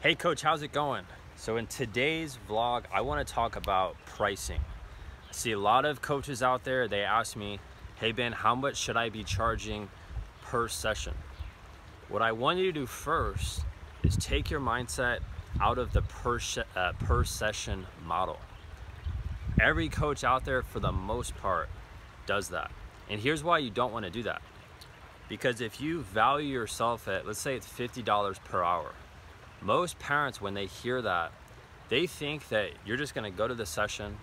Hey coach, how's it going? So in today's vlog, I want to talk about pricing. I see a lot of coaches out there, they ask me, hey Ben, how much should I be charging per session? What I want you to do first is take your mindset out of the per session model. Every coach out there, for the most part, does that. And here's why you don't want to do that. Because if you value yourself at, let's say it's $50 per hour, most parents, when they hear that, they think that you're just gonna go to the session,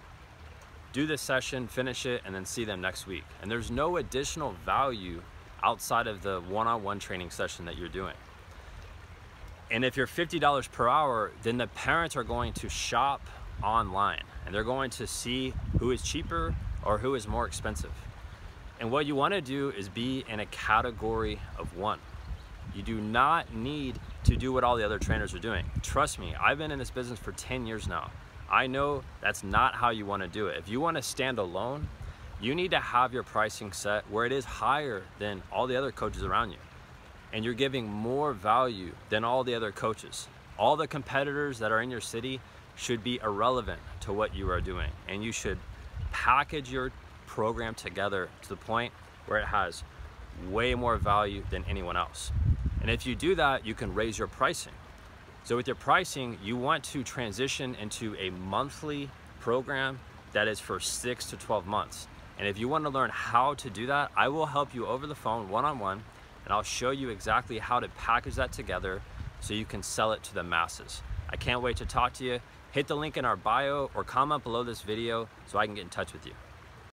do the session, finish it, and then see them next week. And there's no additional value outside of the one-on-one training session that you're doing. And if you're $50 per hour, then the parents are going to shop online and they're going to see who is cheaper or who is more expensive. And what you wanna do is be in a category of one. You do not need to do what all the other trainers are doing. Trust me, I've been in this business for 10 years now. I know that's not how you want to do it. If you want to stand alone, you need to have your pricing set where it is higher than all the other coaches around you. And you're giving more value than all the other coaches. All the competitors that are in your city should be irrelevant to what you are doing. And you should package your program together to the point where it has way more value than anyone else. And if you do that, you can raise your pricing. So with your pricing, you want to transition into a monthly program that is for 6 to 12 months. And if you want to learn how to do that, I will help you over the phone one-on-one, and I'll show you exactly how to package that together so you can sell it to the masses. I can't wait to talk to you. Hit the link in our bio or comment below this video so I can get in touch with you.